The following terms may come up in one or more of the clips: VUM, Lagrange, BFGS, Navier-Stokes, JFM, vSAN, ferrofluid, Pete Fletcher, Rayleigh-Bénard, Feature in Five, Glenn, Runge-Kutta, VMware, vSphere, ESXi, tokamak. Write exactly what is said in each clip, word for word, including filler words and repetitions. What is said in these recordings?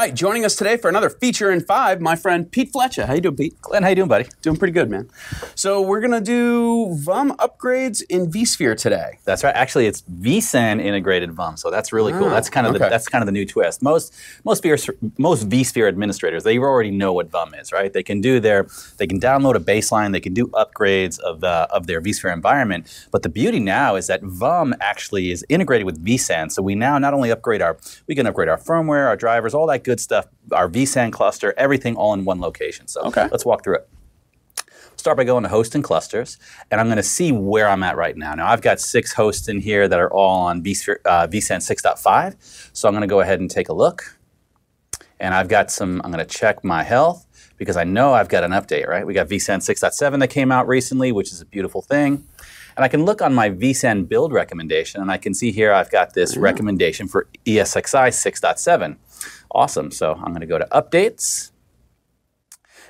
right, joining us today for another Feature in Five, my friend Pete Fletcher. How you doing, Pete? Glenn, how you doing, buddy? Doing pretty good, man. So we're going to do V U M upgrades in vSphere today. That's right. Actually, it's vSAN integrated V U M, so that's really ah, cool. That's kind of okay. the, that's kind of the new twist. Most most vSphere, most vSphere administrators, they already know what V U M is, right? They can do their they can download a baseline, they can do upgrades of the of their vSphere environment. But the beauty now is that V U M actually is integrated with vSAN, so we now not only upgrade our we can upgrade our firmware, our drivers, all that good stuff, our vSAN cluster, everything all in one location. So okay. let's walk through it. Start by going to host and clusters, and I'm going to see where I'm at right now. Now I've got six hosts in here that are all on vSphere, uh, vSAN six point five, so I'm going to go ahead and take a look. And I've got some, I'm going to check my health, because I know I've got an update, right? We got vSAN six point seven that came out recently, which is a beautiful thing. And I can look on my vSAN build recommendation, and I can see here I've got this yeah. recommendation for ESXi six point seven. Awesome. So I'm going to go to updates,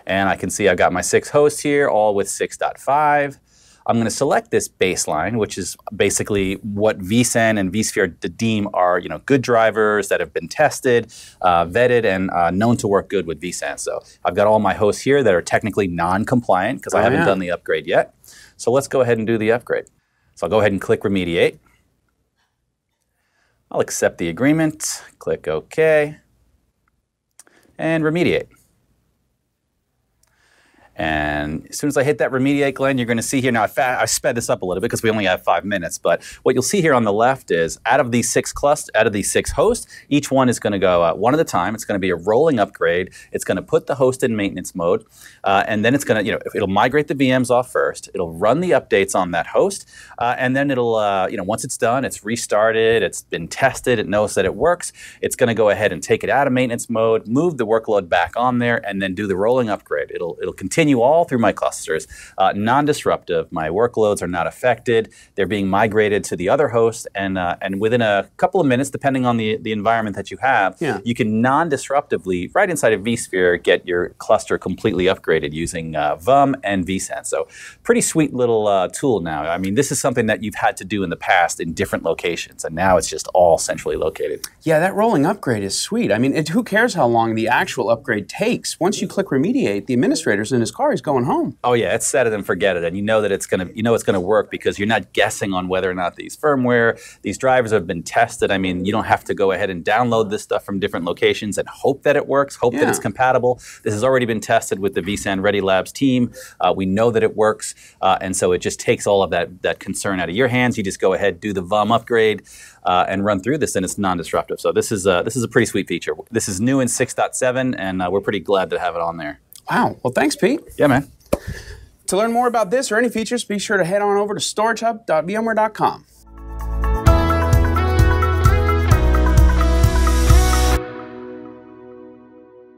and I can see I've got my six hosts here, all with six point five. I'm going to select this baseline, which is basically what vSAN and vSphere deem are, you know, good drivers that have been tested, uh, vetted, and uh, known to work good with vSAN. So I've got all my hosts here that are technically non-compliant because oh, I haven't yeah. done the upgrade yet. So let's go ahead and do the upgrade. So I'll go ahead and click remediate. I'll accept the agreement, click OK, and remediate. And as soon as I hit that remediate, Glenn, you're going to see here, now I, fa I sped this up a little bit because we only have five minutes, but what you'll see here on the left is out of these six clusters, out of these six hosts, each one is going to go uh, one at a time. It's going to be a rolling upgrade. It's going to put the host in maintenance mode, uh, and then it's going to, you know, it'll migrate the V Ms off first. It'll run the updates on that host, uh, and then it'll, uh, you know, once it's done, it's restarted, it's been tested, it knows that it works. It's going to go ahead and take it out of maintenance mode, move the workload back on there, and then do the rolling upgrade. It'll, it'll continue all through my clusters, uh, non-disruptive. My workloads are not affected. They're being migrated to the other host, and uh, and within a couple of minutes, depending on the the environment that you have, yeah. you can non-disruptively, right inside of vSphere, get your cluster completely upgraded using uh, V U M and vSAN. So, pretty sweet little uh, tool now. I mean, this is something that you've had to do in the past in different locations, and now it's just all centrally located. Yeah, that rolling upgrade is sweet. I mean, it, who cares how long the actual upgrade takes? Once you click remediate, the administrator's in his car, he's going home. Oh yeah, it's set it and forget it, and you know that it's gonna, you know it's gonna work because you're not guessing on whether or not these firmware, these drivers have been tested. I mean, you don't have to go ahead and download this stuff from different locations and hope that it works, hope yeah. that it's compatible. This has already been tested with the vSAN Ready Labs team. Uh, we know that it works, uh, and so it just takes all of that that concern out of your hands. You just go ahead, do the V U M upgrade, uh, and run through this, and it's non-disruptive. So this is uh, this is a pretty sweet feature. This is new in six point seven, and uh, we're pretty glad to have it on there. Wow. Well, thanks, Pete. Yeah, man. To learn more about this or any features, be sure to head on over to storage hub dot V M ware dot com.